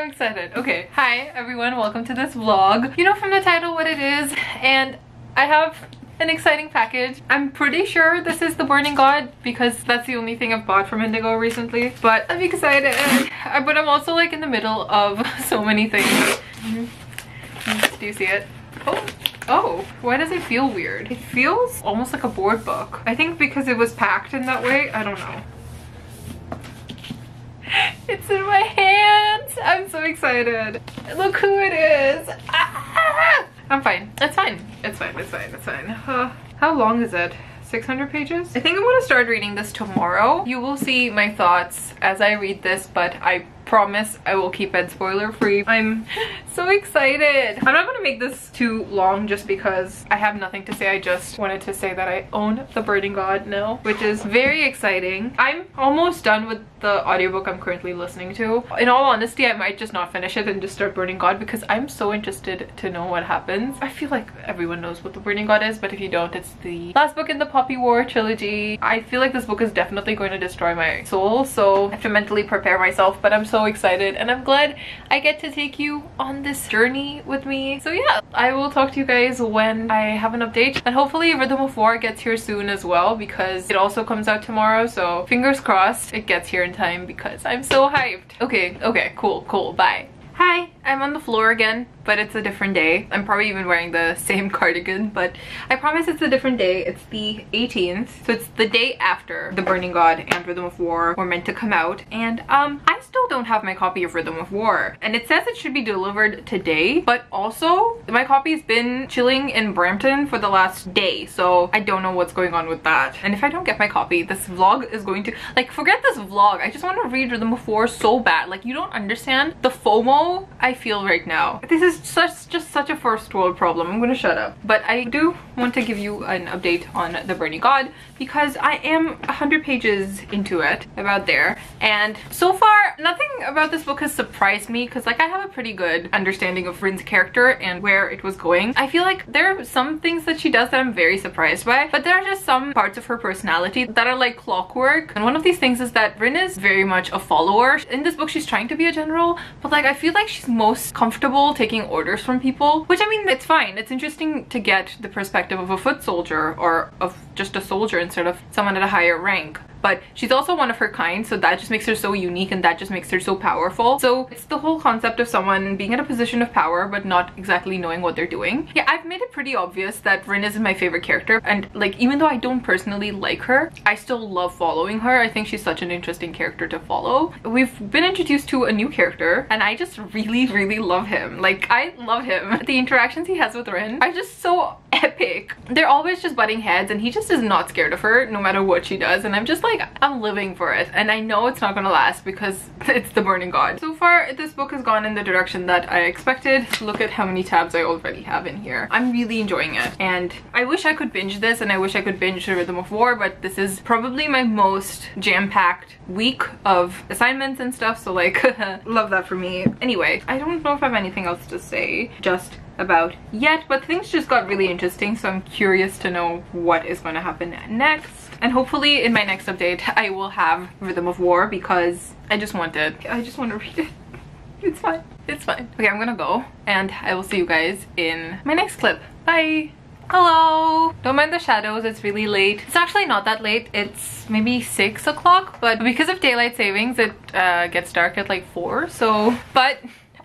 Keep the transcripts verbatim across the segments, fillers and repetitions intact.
I'm excited. Okay, hi everyone, welcome to this vlog. You know from the title what it is, and I have an exciting package. I'm pretty sure this is The Burning God because that's the only thing I've bought from Indigo recently, but I'm excited. But I'm also like in the middle of so many things. Mm-hmm. Do you see it? Oh. Oh, why does it feel weird? It feels almost like a board book. I think because it was packed in that way, I don't know. It's in my hands! I'm so excited. Look who it is! Ah! I'm fine. It's fine. It's fine, it's fine, it's fine. Uh, how long is it? six hundred pages? I think I'm gonna start reading this tomorrow. You will see my thoughts as I read this, but I promise I will keep it spoiler free. I'm so excited. I'm not gonna make this too long just because I have nothing to say. I just wanted to say that I own The Burning God now, which is very exciting. I'm almost done with the audiobook I'm currently listening to. In all honesty, I might just not finish it and just start Burning God because I'm so interested to know what happens. I feel like everyone knows what The Burning God is, but if you don't, it's the last book in the Poppy War trilogy. I feel like this book is definitely going to destroy my soul, so I have to mentally prepare myself, but I'm so excited and I'm glad I get to take you on this journey with me. So yeah, I will talk to you guys when I have an update, and hopefully Rhythm of War gets here soon as well because it also comes out tomorrow, so fingers crossed it gets here in time because I'm so hyped. Okay, okay, cool, cool, bye. Hi, I'm on the floor again, but it's a different day. I'm probably even wearing the same cardigan, but I promise it's a different day. It's the eighteenth, so it's the day after The Burning God and Rhythm of War were meant to come out, and um, I still don't have my copy of Rhythm of War, and it says it should be delivered today, but also my copy's been chilling in Brampton for the last day, so I don't know what's going on with that. And if I don't get my copy, this vlog is going to, like, forget this vlog. I just want to read Rhythm of War so bad. Like, you don't understand the FOMO I feel right now. This is such just such a first world problem. I'm gonna shut up. But I do want to give you an update on The Burning God because I am one hundred pages into it, about there. And so far, nothing about this book has surprised me because, like, I have a pretty good understanding of Rin's character and where it was going. I feel like there are some things that she does that I'm very surprised by, but there are just some parts of her personality that are like clockwork. And one of these things is that Rin is very much a follower. In this book, she's trying to be a general, but, like, I feel like like she's most comfortable taking orders from people, which, I mean, it's fine. It's interesting to get the perspective of a foot soldier or of just a soldier instead of someone at a higher rank. But she's also one of her kind, so that just makes her so unique and that just makes her so powerful. So it's the whole concept of someone being in a position of power but not exactly knowing what they're doing. Yeah, I've made it pretty obvious that Rin isn't my favorite character, and, like, even though I don't personally like her, I still love following her. I think she's such an interesting character to follow. We've been introduced to a new character and I just really, really love him. Like, I love him. The interactions he has with Rin are just so epic. They're always just butting heads and he just is not scared of her no matter what she does, and I'm just like, Like, I'm living for it, and I know it's not gonna last because it's The Burning God. So far, this book has gone in the direction that I expected. Look at how many tabs I already have in here. I'm really enjoying it, and I wish I could binge this, and I wish I could binge Rhythm of War, but this is probably my most jam-packed week of assignments and stuff, so, like, love that for me. Anyway, I don't know if I have anything else to say just about yet, but things just got really interesting, so I'm curious to know what is going to happen next. And hopefully in my next update, I will have Rhythm of War because I just want it. I just want to read it. It's fine. It's fine. Okay, I'm gonna go and I will see you guys in my next clip. Bye! Hello! Don't mind the shadows, it's really late. It's actually not that late, it's maybe six o'clock, but because of daylight savings, it uh, gets dark at like four, so... But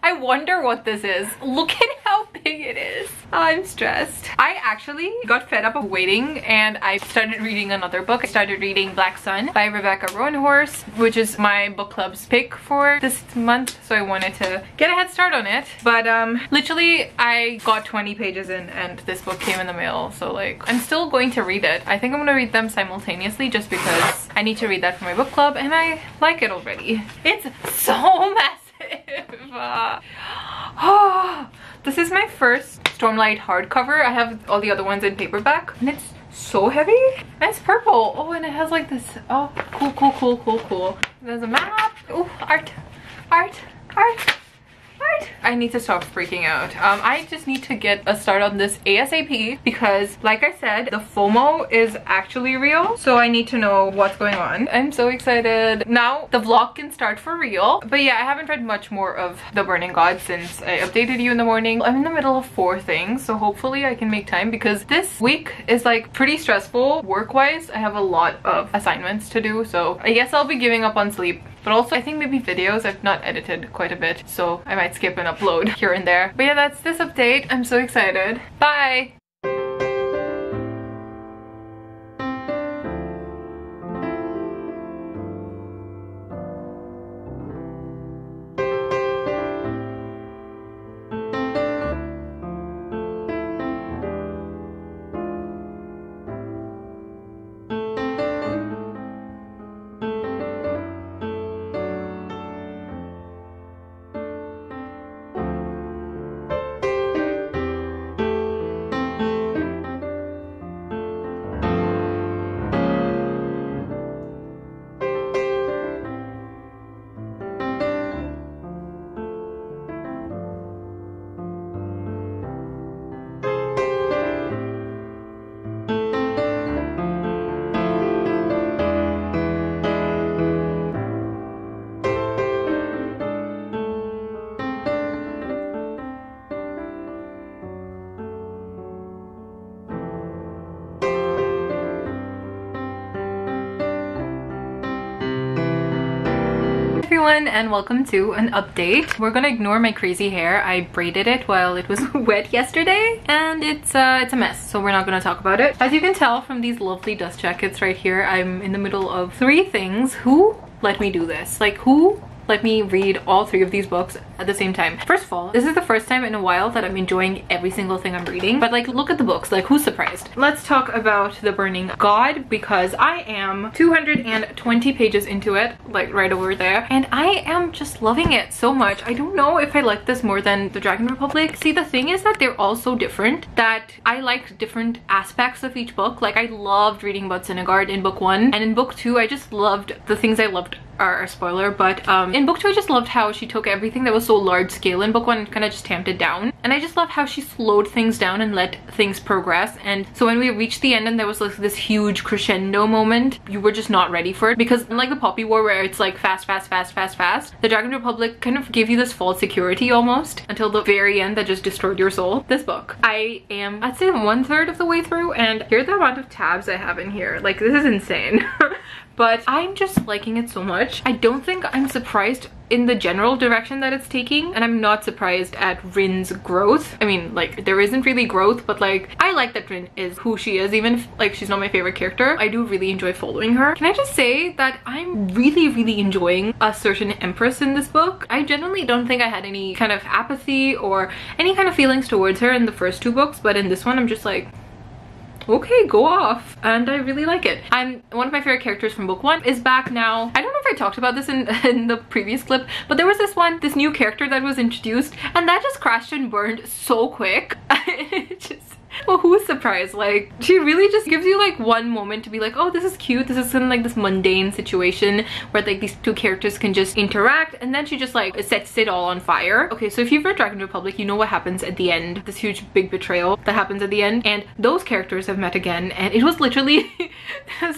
I wonder what this is. Look at how big it is. I'm stressed. I actually got fed up of waiting and I started reading another book. I started reading Black Sun by Rebecca Roanhorse, which is my book club's pick for this month, so I wanted to get a head start on it. But um, literally I got twenty pages in and this book came in the mail, so, like, I'm still going to read it. I think I'm gonna read them simultaneously just because I need to read that for my book club and I like it already. It's so massive. Uh, oh, this is my first Stormlight hardcover. I have all the other ones in paperback and it's so heavy and it's purple. Oh, and it has like this. Oh, cool, cool, cool, cool, cool. There's a map. Oh, art, art, art, art. What? I need to stop freaking out. Um, I just need to get a start on this ASAP because, like I said, the FOMO is actually real. So I need to know what's going on. I'm so excited. Now the vlog can start for real. But yeah, I haven't read much more of The Burning God since I updated you in the morning. I'm in the middle of four things, so hopefully I can make time because this week is like pretty stressful work-wise. I have a lot of assignments to do, so I guess I'll be giving up on sleep. But also, I think maybe videos, I've not edited quite a bit, so I might skip and upload here and there. But yeah, that's this update. I'm so excited. Bye! And welcome to an update. We're gonna ignore my crazy hair. I braided it while it was wet yesterday and it's uh it's a mess, so we're not gonna talk about it. As you can tell from these lovely dust jackets right here, I'm in the middle of three things. Who let me do this? Like, who let me read all three of these books at the same time? First of all, this is the first time in a while that I'm enjoying every single thing I'm reading. But like, look at the books, like, who's surprised? Let's talk about The Burning God because I am two hundred twenty pages into it, like right over there. And I am just loving it so much. I don't know if I like this more than The Dragon Republic. See, the thing is that they're all so different that I like different aspects of each book. Like, I loved reading about Synegard in book one. And in book two, I just loved the things I loved are a spoiler, but um in book two I just loved how she took everything that was so large scale in book one and kind of just tamped it down, and I just loved how she slowed things down and let things progress. And so when we reached the end and there was like this huge crescendo moment, you were just not ready for it, because unlike The Poppy War where it's like fast fast fast fast fast, The Dragon Republic kind of gave you this false security almost until the very end that just destroyed your soul. This book, I am, I'd say one third of the way through, and here's the amount of tabs I have in here. Like, this is insane. But I'm just liking it so much. I don't think I'm surprised in the general direction that it's taking, and I'm not surprised at Rin's growth. I mean, like, there isn't really growth, but like, I like that Rin is who she is, even if like she's not my favorite character. I do really enjoy following her. Can I just say that I'm really really enjoying a certain empress in this book? I genuinely don't think I had any kind of apathy or any kind of feelings towards her in the first two books, but in this one I'm just like, okay, go off. And I really like it. I'm one of my favorite characters from book one is back now. I don't know if I talked about this in, in the previous clip, but there was this one, this new character that was introduced, and that just crashed and burned so quick. It just, well, who's surprised? Like, she really just gives you like one moment to be like, oh, this is cute, this is in like this mundane situation where like these two characters can just interact, and then she just like sets it all on fire. Okay, so if you've read Dragon Republic, you know what happens at the end, this huge big betrayal that happens at the end, and those characters have met again, and it was literally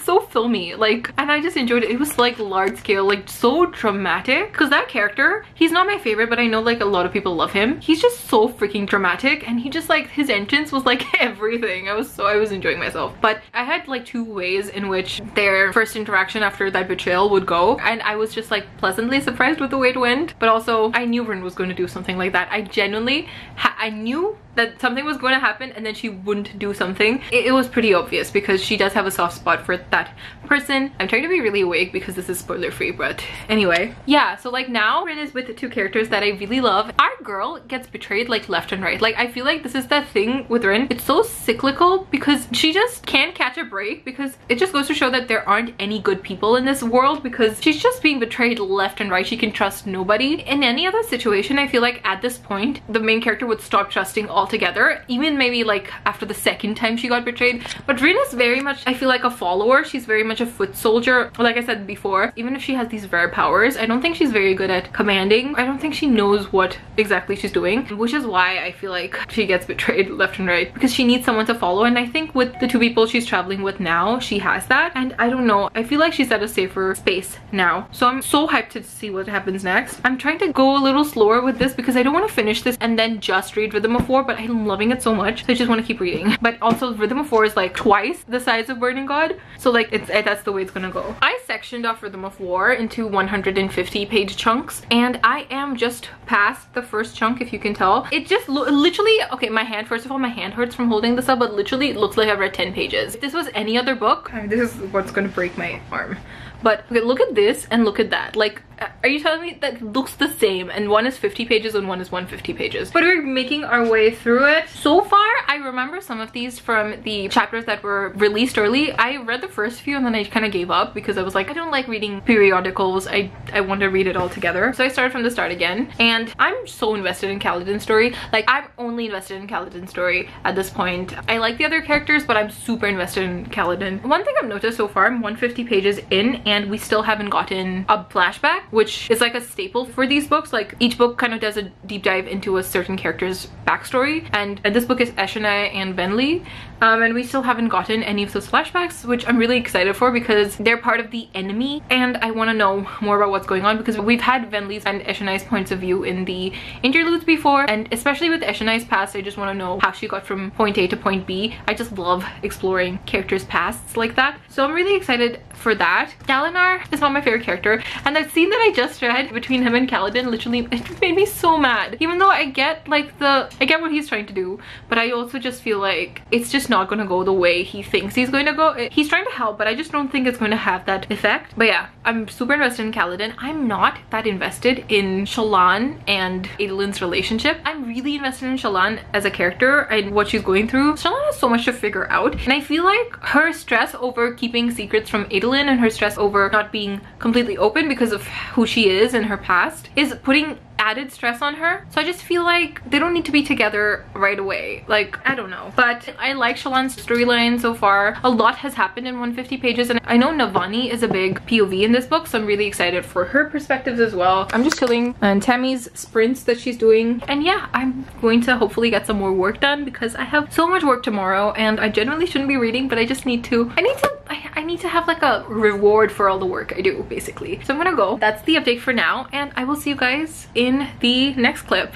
so filmy, like, and I just enjoyed it. It was like large scale, like so dramatic, because that character, he's not my favorite, but I know like a lot of people love him. He's just so freaking dramatic, and he just like, his entrance was like everything. I was so I was enjoying myself. But I had like two ways in which their first interaction after that betrayal would go, and I was just like pleasantly surprised with the way it went. But also, I knew Rin was going to do something like that. I genuinely ha I knew that something was going to happen and then she wouldn't do something. It, it was pretty obvious because she does have a soft spot for that person. I'm trying to be really vague because this is spoiler free, but anyway. Yeah, so like now Rin is with the two characters that I really love. Our girl gets betrayed like left and right. Like, I feel like this is that thing with Rin. It's so cyclical because she just can't catch a break, because it just goes to show that there aren't any good people in this world, because she's just being betrayed left and right. She can trust nobody. In any other situation, I feel like at this point, the main character would stop trusting all altogether, even maybe like after the second time she got betrayed. But Rin is very much, I feel like, a follower. She's very much a foot soldier. Like I said before, even if she has these rare powers, I don't think she's very good at commanding. I don't think she knows what exactly she's doing, which is why I feel like she gets betrayed left and right, because she needs someone to follow. And I think with the two people she's traveling with now, she has that. And I don't know, I feel like she's at a safer space now. So I'm so hyped to see what happens next. I'm trying to go a little slower with this because I don't want to finish this and then just read Rhythm of War, but I'm loving it so much, so I just want to keep reading. But also Rhythm of War is like twice the size of Burning God, so like it's it, that's the way it's gonna go. I sectioned off Rhythm of War into one hundred fifty page chunks, and I am just past the first chunk, if you can tell. It just literally, okay, my hand, first of all, my hand hurts from holding this up, but literally it looks like I've read ten pages. If this was any other book, I mean, this is what's gonna break my arm. But okay, look at this and look at that. Like, are you telling me that looks the same and one is fifty pages and one is one hundred fifty pages? But we're making our way through it. So far, I remember some of these from the chapters that were released early. I read the first few and then I kind of gave up because I was like, I don't like reading periodicals. I, I want to read it all together. So I started from the start again. And I'm so invested in Kaladin's story. Like, I'm only invested in Kaladin's story at this point. I like the other characters, but I'm super invested in Kaladin. One thing I've noticed so far, I'm one hundred fifty pages in and we still haven't gotten a flashback, which is like a staple for these books. Like, each book kind of does a deep dive into a certain character's backstory, and, and this book is Eshonai and Venli, um, and we still haven't gotten any of those flashbacks, which I'm really excited for because they're part of the enemy and I want to know more about what's going on, because we've had Venli's and Eshonai's points of view in the interludes before, and especially with Eshonai's past, I just want to know how she got from point A to point B. I just love exploring characters' pasts like that, so I'm really excited for that. Dalinar is not my favorite character, and I've seen that I just read between him and Kaladin, literally it made me so mad, even though I get like the I get what he's trying to do, but I also just feel like it's just not gonna go the way he thinks he's going to go. He's trying to help, but I just don't think it's going to have that effect. But yeah, I'm super invested in Kaladin. I'm not that invested in Shallan and Adolin's relationship. I'm really invested in Shallan as a character and what she's going through. Shallan has so much to figure out, and I feel like her stress over keeping secrets from Adolin and her stress over not being completely open because of who she is and her past is putting added stress on her. So I just feel like they don't need to be together right away. Like, I don't know. But I like Shallan's storyline so far. A lot has happened in one hundred fifty pages, and I know Navani is a big P O V in this book, so I'm really excited for her perspectives as well. I'm just chilling, and Tammy's sprints that she's doing. And yeah, I'm going to hopefully get some more work done because I have so much work tomorrow and I generally shouldn't be reading, but I just need to I need to I, I need to have like a reward for all the work I do, basically. So I'm gonna go. That's the update for now, and I will see you guys in in the next clip.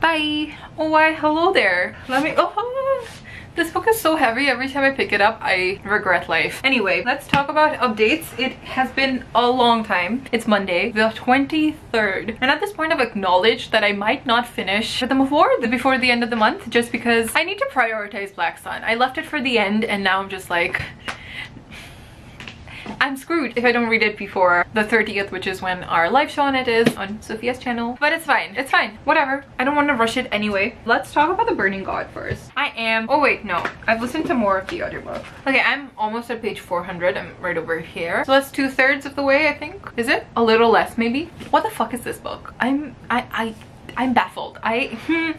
Bye. Oh, why hello there. Let me oh this book is so heavy. Every time I pick it up, I regret life. Anyway, let's talk about updates. It has been a long time. It's Monday, the twenty-third. And at this point, I've acknowledged that I might not finish Rhythm of War before the end of the month, just because I need to prioritize Black Sun. I left it for the end, and now I'm just like, I'm screwed if I don't read it before the thirtieth, which is when our live show on it is on Sophia's channel. But it's fine. It's fine. Whatever. I don't want to rush it anyway. Let's talk about The Burning God first. I am... Oh, wait. No. I've listened to more of the other book. Okay, I'm almost at page four hundred. I'm right over here. So that's two-thirds of the way, I think. Is it? A little less, maybe? What the fuck is this book? I'm... I... I... I'm baffled. I hmm,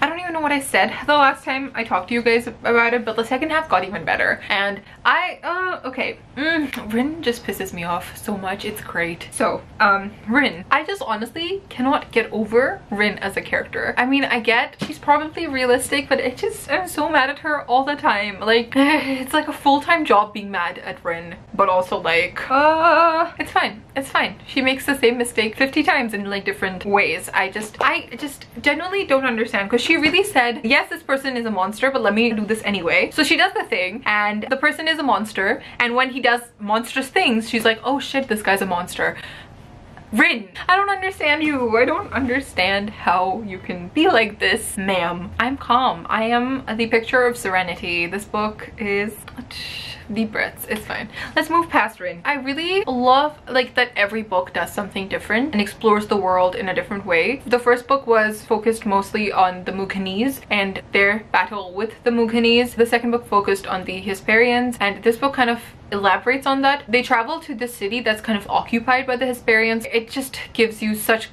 I don't even know what I said the last time I talked to you guys about it, but the second half got even better. And I, uh, okay, mm, Rin just pisses me off so much. It's great. So, um, Rin. I just honestly cannot get over Rin as a character. I mean, I get she's probably realistic, but it just, I'm so mad at her all the time. Like, it's like a full-time job being mad at Rin, but also like, uh, it's fine. It's fine. She makes the same mistake fifty times in like different ways. I just, I I just generally don't understand, because she really said, yes, this person is a monster, but let me do this anyway. So she does the thing, and the person is a monster, and when he does monstrous things, she's like, oh shit, this guy's a monster. Rin, I don't understand you. I don't understand how you can be like this, ma'am. I'm calm. I am the picture of serenity. This book is... deep breaths. It's fine. Let's move past Rin. I really love like that every book does something different and explores the world in a different way. The first book was focused mostly on the Mukhanese and their battle with the Mukhanese. The second book focused on the Hesperians, and this book kind of elaborates on that. They travel to this city that's kind of occupied by the Hesperians. It just gives you such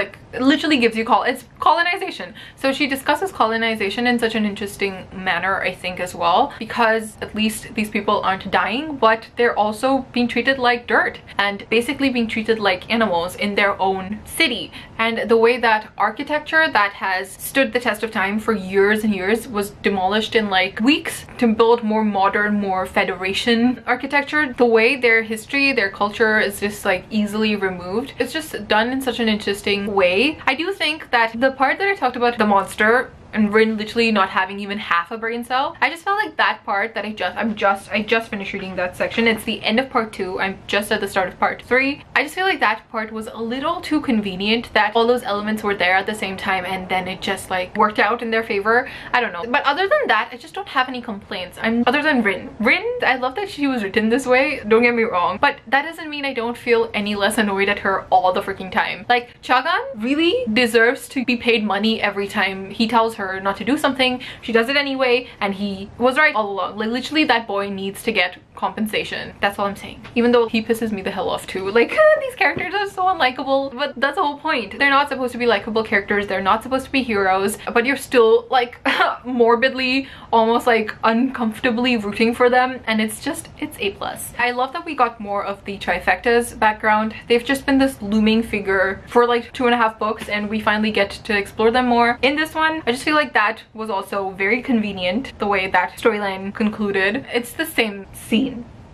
like It literally gives you call it's colonization. So she discusses colonization in such an interesting manner, I think, as well, because at least these people aren't dying, but they're also being treated like dirt and basically being treated like animals in their own city. And the way that architecture that has stood the test of time for years and years was demolished in like weeks to build more modern, more federation architecture, the way their history, their culture is just like easily removed. It's just done in such an interesting way. I do think that the part that I talked about, the monster and Rin literally not having even half a brain cell, I just felt like that part that I just, I'm just, I just finished reading that section. It's the end of part two. I'm just at the start of part three. I just feel like that part was a little too convenient, that all those elements were there at the same time and then it just like worked out in their favor. I don't know. But other than that, I just don't have any complaints. I'm other than Rin. Rin, I love that she was written this way, don't get me wrong, but that doesn't mean I don't feel any less annoyed at her all the freaking time. Like, Chagan really deserves to be paid money every time he tells her not to do something. She does it anyway, and he was right all along. Like, literally, that boy needs to get compensation. That's all I'm saying. Even though he pisses me the hell off too. Like, these characters are so unlikable, but that's the whole point. They're not supposed to be likable characters. They're not supposed to be heroes, but you're still like morbidly, almost like uncomfortably rooting for them, and it's just, it's A plus. I love that we got more of the Trifecta's background. They've just been this looming figure for like two and a half books, and we finally get to explore them more. In this one, I just feel like that was also very convenient, the way that storyline concluded. It's the same scene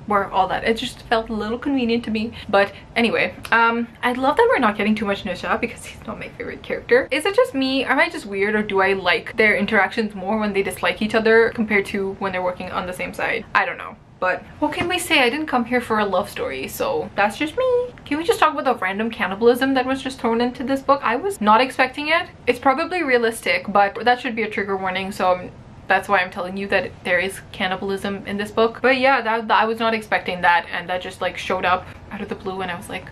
where all that, it just felt a little convenient to me. But anyway, um I love that we're not getting too much Nisha, because he's not my favorite character. Is it just me? Am I just weird, or do I like their interactions more when they dislike each other compared to when they're working on the same side? I don't know. But what can we say? I didn't come here for a love story, so that's just me. Can we just talk about the random cannibalism that was just thrown into this book? I was not expecting it. It's probably realistic, but that should be a trigger warning, so I'm that's why I'm telling you that there is cannibalism in this book. But yeah, that, that I was not expecting that, and that just like showed up out of the blue, and I was like,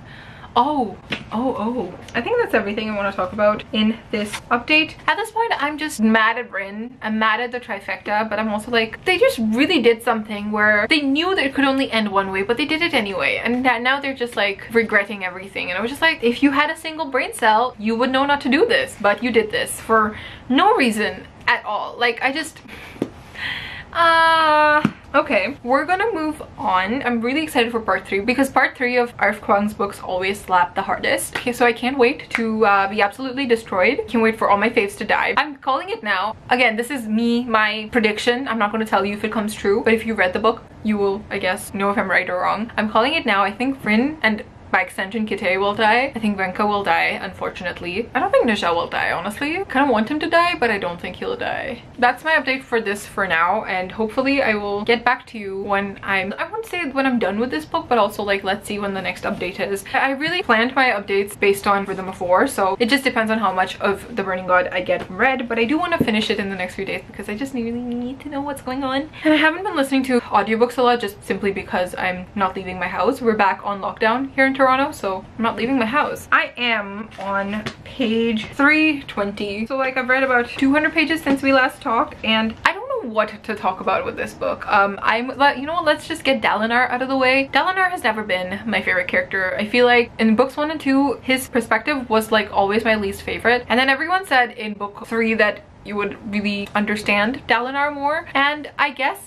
oh, oh, oh. I think that's everything I want to talk about in this update. At this point, I'm just mad at Rin. I'm mad at the Trifecta, but I'm also like, they just really did something where they knew that it could only end one way, but they did it anyway. And now they're just like regretting everything. And I was just like, if you had a single brain cell, you would know not to do this, but you did this for no reason at all. Like, I just, uh, okay, we're gonna move on. I'm really excited for part three, because part three of Arf Kwang's books always slap the hardest. Okay, so I can't wait to uh, be absolutely destroyed. Can't wait for all my faves to die. I'm calling it now. Again, this is me, my prediction. I'm not gonna tell you if it comes true, but if you read the book, you will, I guess, know if I'm right or wrong. I'm calling it now. I think Rin and, by extension, Kitay will die. I think Venka will die, unfortunately. I don't think Nisha will die, honestly. I kind of want him to die, but I don't think he'll die. That's my update for this for now, and hopefully I will get back to you when I'm, I won't say when I'm done with this book, but also like, let's see when the next update is. I really planned my updates based on Rhythm of War, so it just depends on how much of The Burning God I get read, but I do want to finish it in the next few days, because I just really need to know what's going on. And I haven't been listening to audiobooks a lot, just simply because I'm not leaving my house. We're back on lockdown here in Toronto, so I'm not leaving my house. I am on page three twenty, so like I've read about two hundred pages since we last talked, and I don't know what to talk about with this book. um I'm like, you know what, let's just get Dalinar out of the way. Dalinar has never been my favorite character. I feel like in books one and two his perspective was like always my least favorite, and then everyone said in book three that you would really understand Dalinar more, and I guess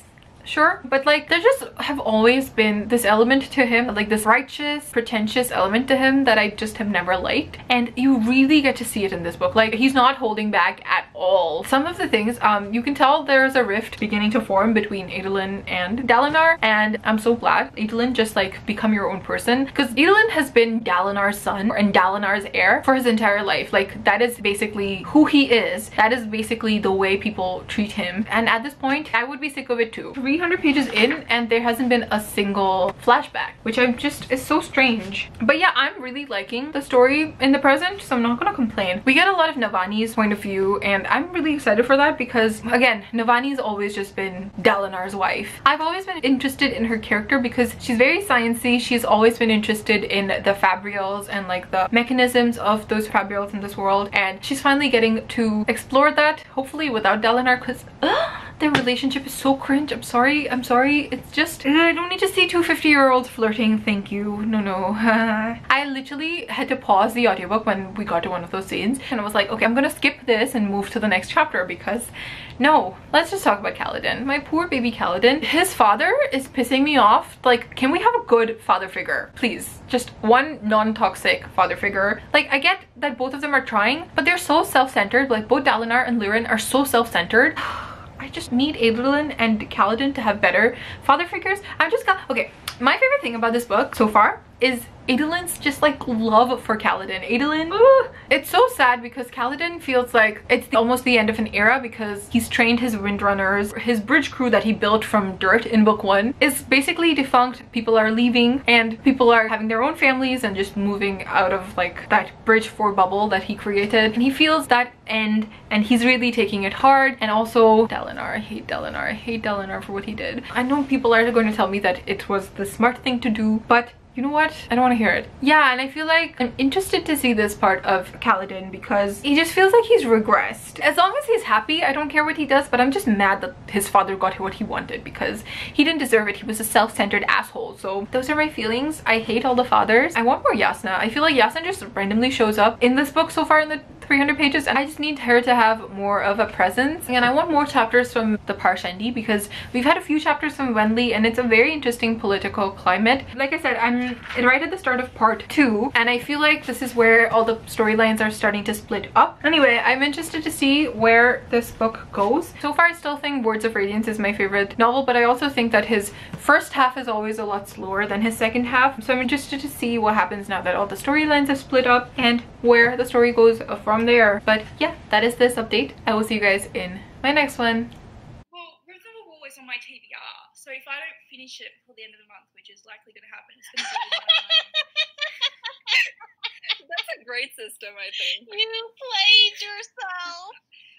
sure, but like there just have always been this element to him, like this righteous, pretentious element to him that I just have never liked, and you really get to see it in this book. Like, he's not holding back at all. Some of the things, um you can tell there's a rift beginning to form between Adolin and Dalinar, and I'm so glad. Adolin, just like become your own person, because Adolin has been Dalinar's son and Dalinar's heir for his entire life. Like, that is basically who he is. That is basically the way people treat him, and at this point I would be sick of it too. three hundred pages in and there hasn't been a single flashback, which I'm just is so strange. But yeah, I'm really liking the story in the present, so I'm not gonna complain. We get a lot of Navani's point of view, and I'm really excited for that, because again, Navani's always just been Dalinar's wife. I've always been interested in her character because she's very sciencey. She's always been interested in the fabrials and like the mechanisms of those fabrials in this world, and she's finally getting to explore that, hopefully without Dalinar, because uh, their relationship is so cringe. I'm sorry. I'm sorry. It's just, I don't need to see two fifty year olds flirting. Thank you. No, no. I literally had to pause the audiobook when we got to one of those scenes. And I was like, okay, I'm going to skip this and move to the next chapter because no, let's just talk about Kaladin. My poor baby Kaladin. His father is pissing me off. Like, can we have a good father figure? Please. Just one non-toxic father figure. Like, I get that both of them are trying, but they're so self-centered. Like, both Dalinar and Lirin are so self-centered. I just need Adolin and Kaladin to have better father figures. I'm just got okay. My favorite thing about this book so far is Adolin's just like love for Kaladin. Adolin, ooh, it's so sad because Kaladin feels like it's the, almost the end of an era because he's trained his windrunners. His bridge crew that he built from dirt in book one is basically defunct. People are leaving and people are having their own families and just moving out of like that bridge for bubble that he created. And he feels that end and he's really taking it hard. And also Dalinar, I hate Dalinar. I hate Dalinar for what he did. I know people are going to tell me that it was the smart thing to do, but you know what? I don't want to hear it. Yeah, and I feel like I'm interested to see this part of Kaladin because he just feels like he's regressed. As long as he's happy, I don't care what he does, but I'm just mad that his father got what he wanted because he didn't deserve it. He was a self-centered asshole. So those are my feelings. I hate all the fathers. I want more Jasnah. I feel like Jasnah just randomly shows up in this book so far in the three hundred pages, and I just need her to have more of a presence. And I want more chapters from the Parshendi because we've had a few chapters from Venli, and it's a very interesting political climate. Like I said, I'm right at the start of part two, and I feel like this is where all the storylines are starting to split up. Anyway, I'm interested to see where this book goes. So far, I still think Words of Radiance is my favorite novel, but I also think that his first half is always a lot slower than his second half. So I'm interested to see what happens now that all the storylines have split up and where the story goes from there. But yeah, that is this update. I will see you guys in my next one. Well, Rhythm of War is on my T B R, so if I don't finish it before the end of the month, which is likely going to happen, it's going to be that's a great system, I think. You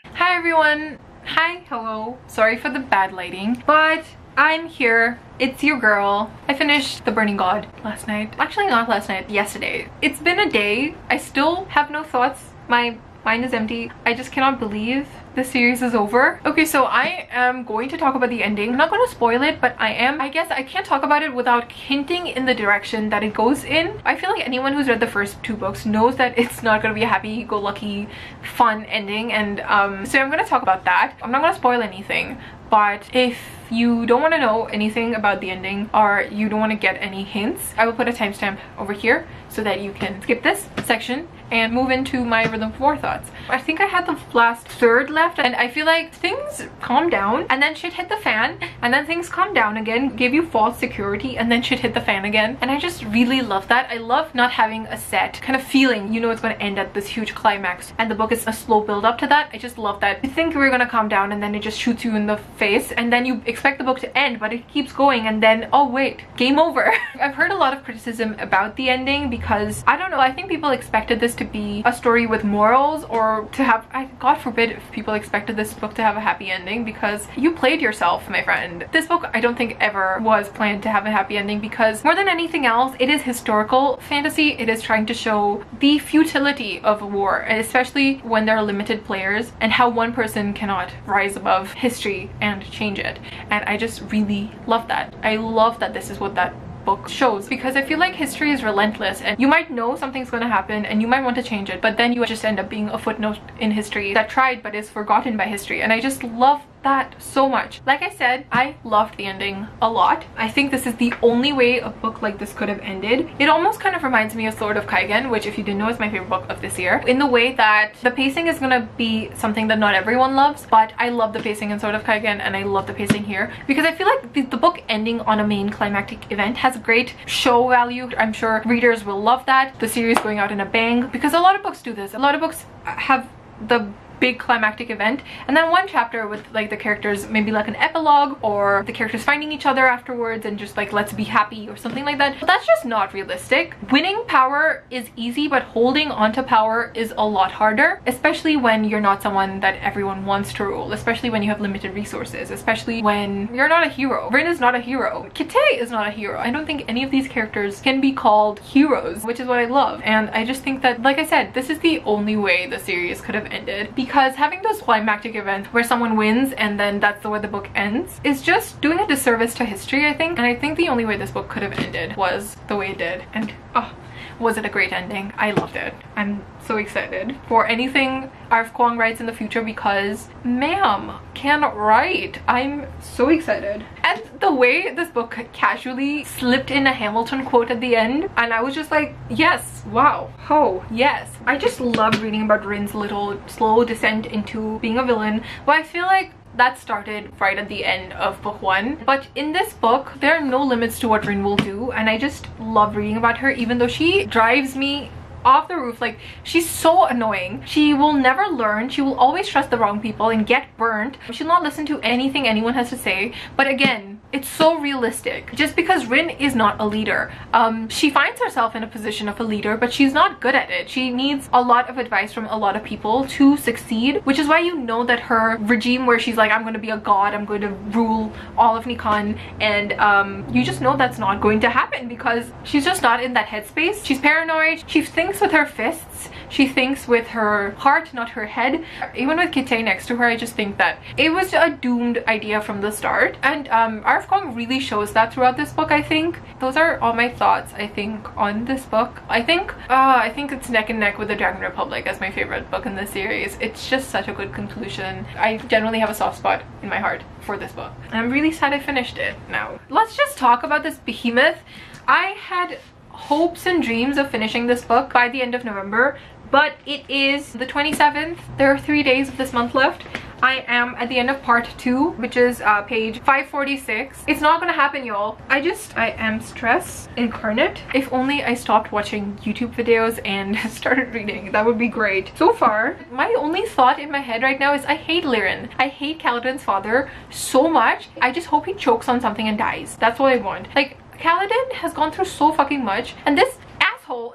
played yourself. Hi everyone. Hi, hello. Sorry for the bad lighting, but I'm here. It's your girl. I finished The Burning God last night. Actually, not last night. Yesterday. It's been a day. I still have no thoughts. My mind is empty. I just cannot believe this series is over. Okay, so I am going to talk about the ending. I'm not going to spoil it, but I am. I guess I can't talk about it without hinting in the direction that it goes in. I feel like anyone who's read the first two books knows that it's not going to be a happy-go-lucky, fun ending. And um, so I'm going to talk about that. I'm not going to spoil anything. But if you don't want to know anything about the ending or you don't want to get any hints, I will put a timestamp over here so that you can skip this section and move into my Rhythm of War thoughts. I think I had the last third left, and I feel like things calmed down and then shit hit the fan, and then things calmed down again, gave you false security, and then shit hit the fan again. And I just really love that. I love not having a set kind of feeling. You know it's going to end at this huge climax, and the book is a slow build up to that. I just love that. You think we're going to calm down, and then it just shoots you in the face. Face, and then you expect the book to end, but it keeps going, and then oh wait, game over. I've heard a lot of criticism about the ending because I don't know, I think people expected this to be a story with morals, or to have, I, God forbid if people expected this book to have a happy ending, because you played yourself, my friend. This book I don't think ever was planned to have a happy ending because more than anything else, it is historical fantasy. It is trying to show the futility of war, and especially when there are limited players and how one person cannot rise above history and change it. And I just really love that. I love that this is what that book shows, because I feel like history is relentless, and you might know something's going to happen and you might want to change it, but then you just end up being a footnote in history that tried but is forgotten by history. And I just love that so much. Like I said, I loved the ending a lot. I think this is the only way a book like this could have ended. It almost kind of reminds me of Sword of Kaigen, which if you didn't know is my favorite book of this year, in the way that the pacing is gonna be something that not everyone loves, but I love the pacing in Sword of Kaigen, and I love the pacing here because I feel like the, the book ending on a main climactic event has great show value. I'm sure readers will love that. The series going out in a bang, because a lot of books do this. A lot of books have the big climactic event and then one chapter with like the characters, maybe like an epilogue or the characters finding each other afterwards and just like let's be happy or something like that. But that's just not realistic. Winning power is easy, but holding onto power is a lot harder, especially when you're not someone that everyone wants to rule, especially when you have limited resources, especially when you're not a hero. Rin is not a hero. Kitay is not a hero. I don't think any of these characters can be called heroes, which is what I love. And I just think that, like I said, this is the only way the series could have ended because because having those climactic events where someone wins and then that's the way the book ends is just doing a disservice to history, I think. And I think the only way this book could have ended was the way it did. And oh, was it a great ending? I loved it. I'm so excited for anything Arv Kuang writes in the future because ma'am can write. I'm so excited. And the way this book casually slipped in a Hamilton quote at the end, and I was just like, yes, wow, oh, yes. I just love reading about Rin's little slow descent into being a villain, but I feel like that started right at the end of book one. But in this book, there are no limits to what Rin will do, and I just love reading about her, even though she drives me off the roof. Like, she's so annoying. She will never learn. She will always trust the wrong people and get burnt. She'll not listen to anything anyone has to say. But again, it's so realistic. Just because Rin is not a leader, um, she finds herself in a position of a leader, but she's not good at it. She needs a lot of advice from a lot of people to succeed, which is why you know that her regime where she's like, I'm going to be a god, I'm going to rule all of Nikan, and um, you just know that's not going to happen because she's just not in that headspace. She's paranoid. She thinks with her fists. She thinks with her heart, not her head. Even with Kitay next to her, I just think that it was a doomed idea from the start. And um, our Kong really shows that throughout this book. I think those are all my thoughts, I think, on this book. I think uh, I think it's neck and neck with The Dragon Republic as my favorite book in this series. It's just such a good conclusion. I generally have a soft spot in my heart for this book. I'm really sad I finished it now. Let's just talk about this behemoth. I had hopes and dreams of finishing this book by the end of November, but it is the twenty-seventh. There are three days of this month left. I am at the end of part two, which is uh, page five forty-six. It's not gonna happen, y'all. I just, I am stress incarnate. If only I stopped watching YouTube videos and started reading, that would be great. So far, my only thought in my head right now is I hate Lirin. I hate Kaladin's father so much. I just hope he chokes on something and dies. That's what I want. Like, Kaladin has gone through so fucking much, and this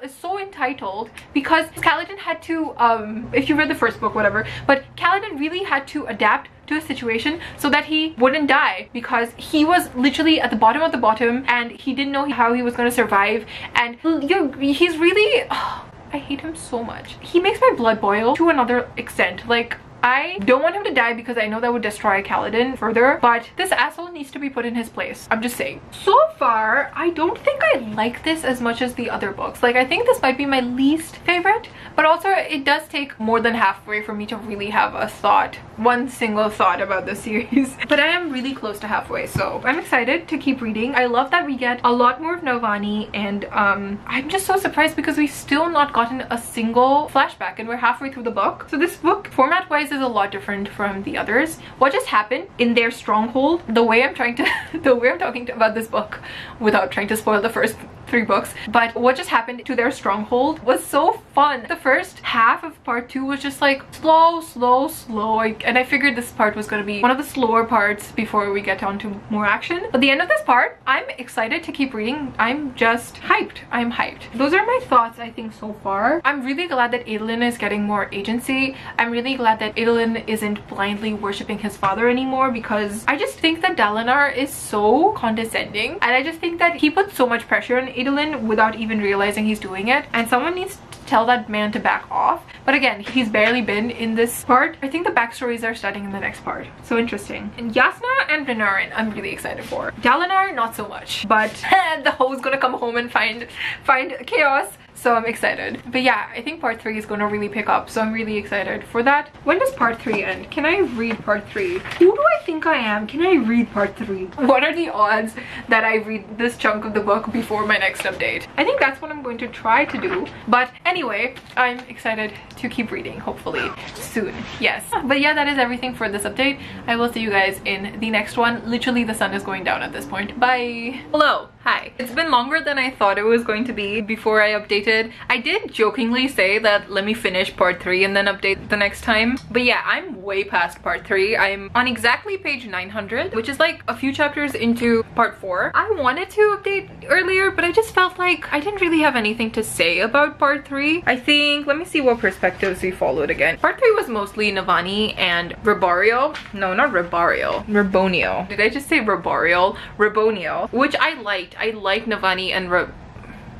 is so entitled because Kaladin had to, um, if you read the first book, whatever, but Kaladin really had to adapt to a situation so that he wouldn't die because he was literally at the bottom of the bottom and he didn't know how he was going to survive, and you, he's really, oh, I hate him so much. He makes my blood boil to another extent. Like, I don't want him to die because I know that would destroy Kaladin further, but this asshole needs to be put in his place. I'm just saying. So far, I don't think I like this as much as the other books. Like, I think this might be my least favorite, but also it does take more than halfway for me to really have a thought, one single thought about the series. But I am really close to halfway, so I'm excited to keep reading. I love that we get a lot more of Navani, and um, I'm just so surprised because we've still not gotten a single flashback, and we're halfway through the book. So this book, format-wise, is a lot different from the others. What just happened in their stronghold, the way I'm trying to the way I'm talking about this book without trying to spoil the first three books, but what just happened to their stronghold was so fun. The first half of part two was just like slow, slow, slow, and I figured this part was going to be one of the slower parts before we get on to more action. But the end of this part, I'm excited to keep reading. I'm just hyped. I'm hyped. Those are my thoughts, I think, so far. I'm really glad that Adolin is getting more agency. I'm really glad that Adolin isn't blindly worshipping his father anymore, because I just think that Dalinar is so condescending, and I just think that he puts so much pressure on Adolin without even realizing he's doing it, and someone needs to tell that man to back off. But again, he's barely been in this part. I think the backstories are starting in the next part. So interesting. And Jasnah and Renarin, I'm really excited for. Dalinar, not so much, but the hoe's gonna come home and find find chaos. So I'm excited. But yeah, I think part three is gonna really pick up, so I'm really excited for that. When does part three end? Can I read part three? Who do I think I am? Can I read part three? What are the odds that I read this chunk of the book before my next update? I think that's what I'm going to try to do. But anyway, I'm excited to keep reading, hopefully soon. Yes. But yeah, that is everything for this update. I will see you guys in the next one. Literally, the sun is going down at this point. Bye. Hello. Hi. It's been longer than I thought it was going to be before I updated. I did jokingly say that let me finish part three and then update the next time. But yeah, I'm way past part three. I'm on exactly page nine hundred, which is like a few chapters into part four. I wanted to update earlier, but I just felt like I didn't really have anything to say about part three. I think, let me see what perspectives we followed again. Part three was mostly Navani and Raboniel. No, not Raboniel. Raboniel. Did I just say Raboniel? Raboniel, which I liked. I like Navani and Re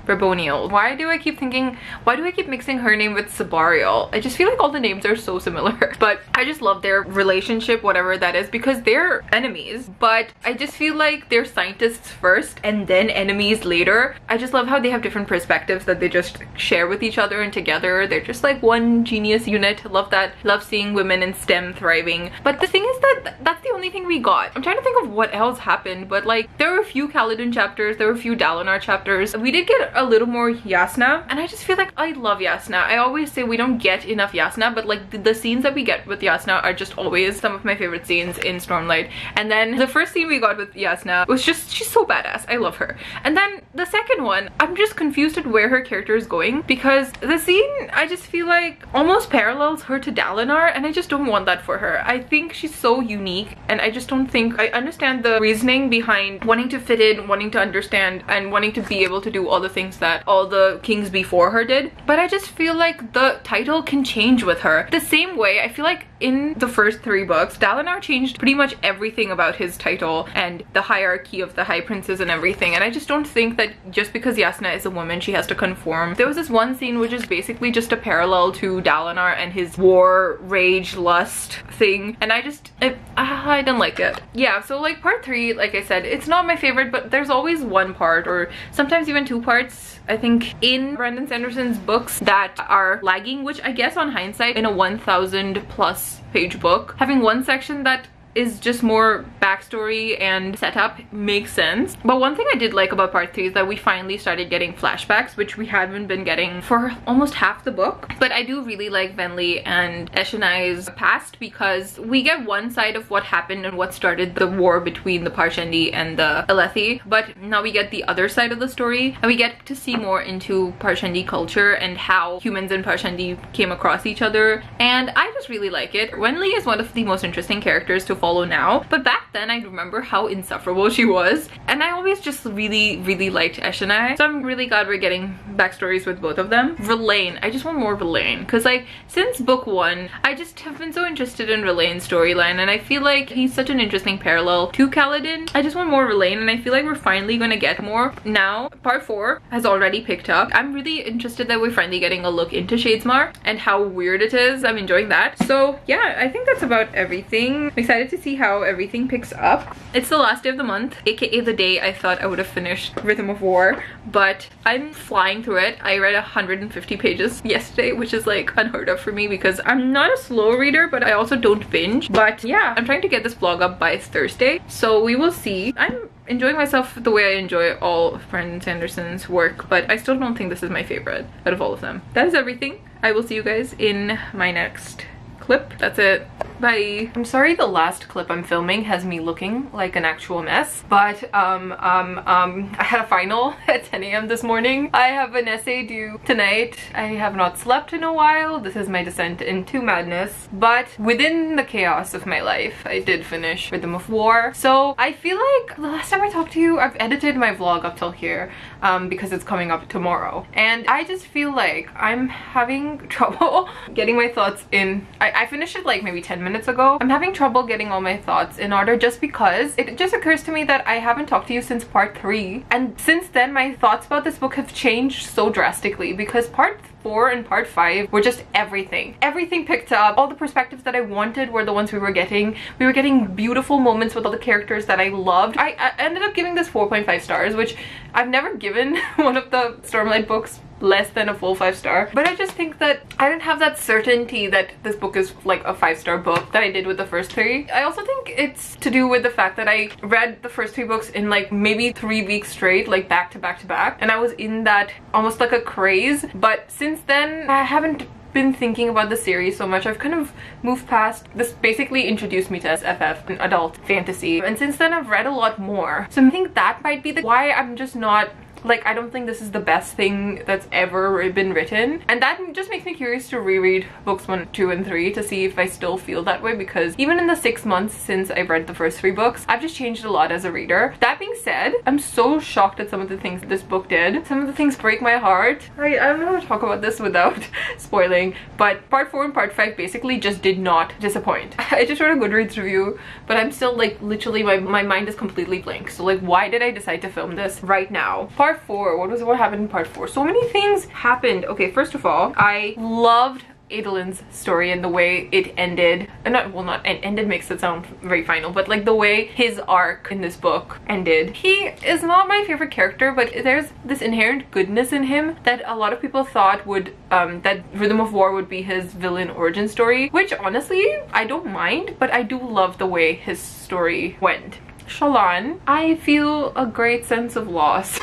Raboniel. Why do I keep thinking, why do I keep mixing her name with Sabariel? I just feel like all the names are so similar. But I just love their relationship, whatever that is, because they're enemies. But I just feel like they're scientists first and then enemies later. I just love how they have different perspectives that they just share with each other, and together they're just like one genius unit. Love that. Love seeing women in STEM thriving. But the thing is that that's the only thing we got. I'm trying to think of what else happened, but like there were a few Kaladin chapters, there were a few Dalinar chapters. We did get a little more Jasnah, and I just feel like I love Jasnah. I always say we don't get enough Jasnah, but like the, the scenes that we get with Jasnah are just always some of my favorite scenes in Stormlight. And then the first scene we got with Jasnah was just, she's so badass. I love her. And then the second one, I'm just confused at where her character is going, because the scene I just feel like almost parallels her to Dalinar, and I just don't want that for her. I think she's so unique, and I just don't think I understand the reasoning behind wanting to fit in, wanting to understand, and wanting to be able to do all the things that all the kings before her did. But I just feel like the title can change with her. The same way I feel like in the first three books, Dalinar changed pretty much everything about his title and the hierarchy of the high princes and everything, and I just don't think that just because Jasnah is a woman she has to conform. There was this one scene which is basically just a parallel to Dalinar and his war, rage, lust thing, and I just I, I didn't like it. Yeah, so like part three, like I said, it's not my favorite, but there's always one part or sometimes even two parts I think in Brandon Sanderson's books that are lagging, which I guess on hindsight in a one thousand plus page book, having one section that is just more backstory and setup makes sense. But one thing I did like about part three is that we finally started getting flashbacks, which we haven't been getting for almost half the book. But I do really like Venli and Eshonai's past, because we get one side of what happened and what started the war between the Parshendi and the Alethi, but now we get the other side of the story, and we get to see more into Parshendi culture and how humans and Parshendi came across each other, and I just really like it. Venli is one of the most interesting characters to follow now, but back then I remember how insufferable she was, and I always just really really liked Eshonai, so I'm really glad we're getting backstories with both of them. Relaine, I just want more Relaine, because like since book one I just have been so interested in Relaine's storyline, and I feel like he's such an interesting parallel to Kaladin. I just want more Relaine, and I feel like we're finally gonna get more now. Part four has already picked up. I'm really interested that we're finally getting a look into Shadesmar and how weird it is. I'm enjoying that. So yeah, I think that's about everything. I'm excited to see how everything picks up. It's the last day of the month, aka the day I thought I would have finished Rhythm of War, but I'm flying through it. I read one hundred fifty pages yesterday, which is like unheard of for me because I'm not a slow reader, but I also don't binge. But yeah, I'm trying to get this vlog up by Thursday, so we will see. I'm enjoying myself the way I enjoy all of Brandon Sanderson's work, but I still don't think this is my favorite out of all of them. That is everything. I will see you guys in my next clip. That's it. Bye. I'm sorry the last clip I'm filming has me looking like an actual mess, but um, um, um, I had a final at ten A M this morning. I have an essay due tonight. I have not slept in a while. This is my descent into madness, but within the chaos of my life, I did finish Rhythm of War. So I feel like the last time I talked to you, I've edited my vlog up till here um, because it's coming up tomorrow. And I just feel like I'm having trouble getting my thoughts in. I, I finished it like maybe ten minutes minutes ago. I'm having trouble getting all my thoughts in order just because it just occurs to me that I haven't talked to you since part three, and since then my thoughts about this book have changed so drastically, because part four and part five were just everything. Everything picked up. All the perspectives that I wanted were the ones we were getting. We were getting beautiful moments with all the characters that I loved. I, I ended up giving this four point five stars, which I've never given one of the Stormlight books less than a full five star, but I just think that I didn't have that certainty that this book is like a five star book that I did with the first three. I also think it's to do with the fact that I read the first three books in like maybe three weeks straight, like back to back to back, and I was in that almost like a craze. But since then I haven't been thinking about the series so much. I've kind of moved past this. Basically introduced me to S F F, an adult fantasy, and since then I've read a lot more, so I think that might be the why I'm just not like, I don't think this is the best thing that's ever been written, and that just makes me curious to reread books one, two, and three to see if I still feel that way, because even in the six months since I've read the first three books, I've just changed a lot as a reader. That being said, I'm so shocked at some of the things this book did. Some of the things break my heart. I, I don't know how to talk about this without spoiling, but part four and part five basically just did not disappoint. I just wrote a Goodreads review, but I'm still like, literally my, my mind is completely blank, so like why did I decide to film this right now? Part part four. What was what happened in part four? So many things happened. Okay, first of all, I loved Adolin's story and the way it ended. And not well, not and ended makes it sound very final, but like the way his arc in this book ended. He is not my favorite character, but there's this inherent goodness in him that a lot of people thought would um that Rhythm of War would be his villain origin story, which honestly I don't mind, but I do love the way his story went. Shallan, I feel a great sense of loss.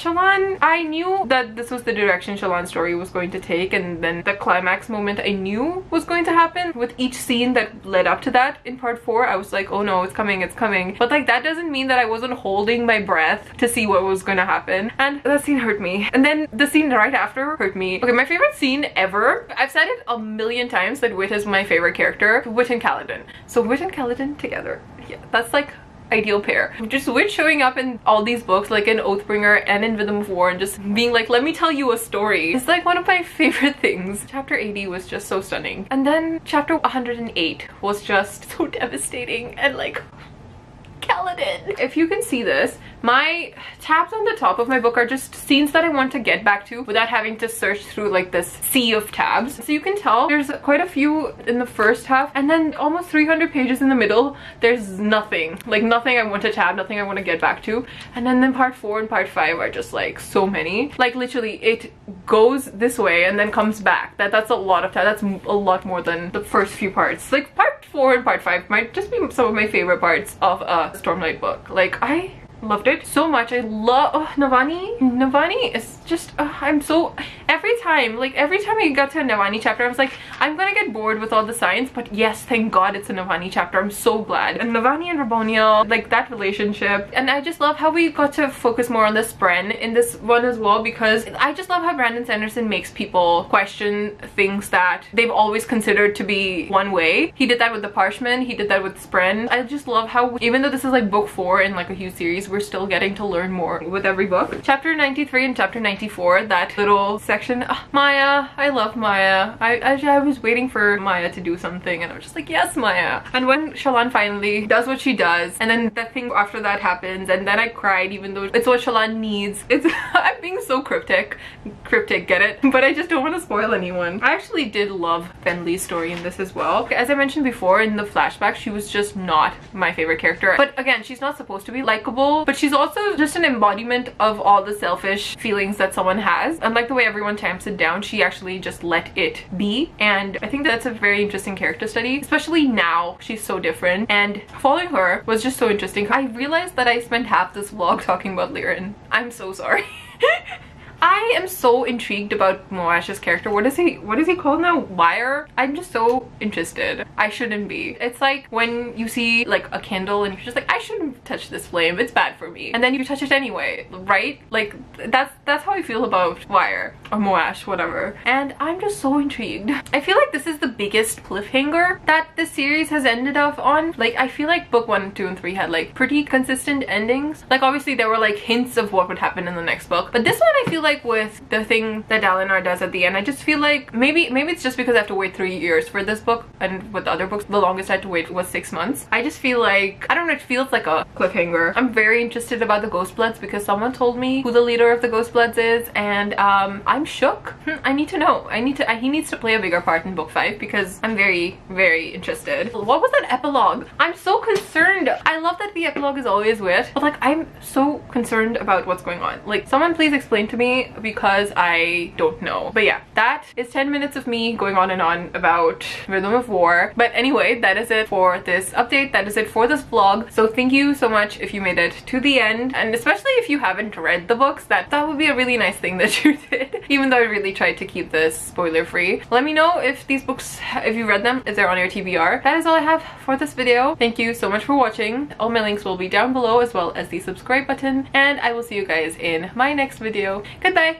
Shallan, I knew that this was the direction Shallan's story was going to take, and then the climax moment I knew was going to happen. With each scene that led up to that in part four, I was like, oh no, it's coming, it's coming. But like, that doesn't mean that I wasn't holding my breath to see what was going to happen, and that scene hurt me. And then the scene right after hurt me. Okay, my favorite scene ever, I've said it a million times that Wit is my favorite character, Wit and Kaladin. So Wit and Kaladin together, yeah, that's like ideal pair. Just Wit showing up in all these books, like in Oathbringer and in Rhythm of War, and just being like, let me tell you a story. It's like one of my favorite things. Chapter eighty was just so stunning. And then chapter one hundred eight was just so devastating, and like, Kaladin. If you can see this, my tabs on the top of my book are just scenes that I want to get back to without having to search through like this sea of tabs. So you can tell there's quite a few in the first half, and then almost three hundred pages in the middle, there's nothing. Like nothing I want to tab, nothing I want to get back to. And then, then part four and part five are just like so many. Like literally it goes this way and then comes back. That That's a lot of tabs. That's a lot more than the first few parts. Like part four and part five might just be some of my favorite parts of a Stormlight book. Like I loved it so much. I love oh, Navani. Navani is just uh, I'm so every time like every time I got to a Navani chapter, I was like, I'm gonna get bored with all the science, but yes, thank God it's a Navani chapter. I'm so glad. And Navani and Raboniel, like that relationship, and I just love how we got to focus more on this Bren in this one as well, because I just love how Brandon Sanderson makes people question things that they've always considered to be one way. He did that with the Parshman, he did that with Bren. I just love how we, even though this is like book four in like a huge series, we're still getting to learn more with every book. Chapter ninety-three and chapter ninety-four, that little section. Ugh, Maya, I love Maya. I, I I was waiting for Maya to do something, and I was just like, yes, Maya. And when Shallan finally does what she does, and then that thing after that happens, and then I cried, even though it's what Shallan needs. It's I'm being so cryptic. Cryptic, get it? But I just don't want to spoil anyone. I actually did love Venli's story in this as well. As I mentioned before, in the flashback, she was just not my favorite character. But again, she's not supposed to be likable, but she's also just an embodiment of all the selfish feelings that someone has. Unlike the way everyone tamps it down, she actually just let it be, and I think that's a very interesting character study, especially now. She's so different, and following her was just so interesting. I realized that I spent half this vlog talking about Lirin. I'm so sorry. I am so intrigued about Moash's character. What is he, what is he called now? Wire? I'm just so interested. I shouldn't be. It's like when you see like a candle and you're just like, I shouldn't touch this flame, it's bad for me. And then you touch it anyway, right? Like that's that's how I feel about Wire or Moash, whatever. And I'm just so intrigued. I feel like this is the biggest cliffhanger that this series has ended up on. Like I feel like book one, two, and three had like pretty consistent endings. Like obviously there were like hints of what would happen in the next book, but this one I feel like like with the thing that Dalinar does at the end, I just feel like maybe maybe it's just because I have to wait three years for this book, and with other books the longest I had to wait was six months. I just feel like, I don't know, it feels like a cliffhanger. I'm very interested about the Ghostbloods because someone told me who the leader of the Ghostbloods is, and um I'm shook. I need to know. I need to I, he needs to play a bigger part in book five because I'm very very interested. What was that epilogue? I'm so concerned. I love that the epilogue is always Wit, but like I'm so concerned about what's going on. Like someone please explain to me, because I don't know. But yeah, that is ten minutes of me going on and on about Rhythm of War. But anyway, that is it for this update. That is it for this vlog. So thank you so much if you made it to the end, and especially if you haven't read the books, that that would be a really nice thing that you did. Even though I really tried to keep this spoiler free. Let me know if these books, if you read them, if they're on your T B R. That is all I have for this video. Thank you so much for watching. All my links will be down below, as well as the subscribe button, and I will see you guys in my next video. Goodbye!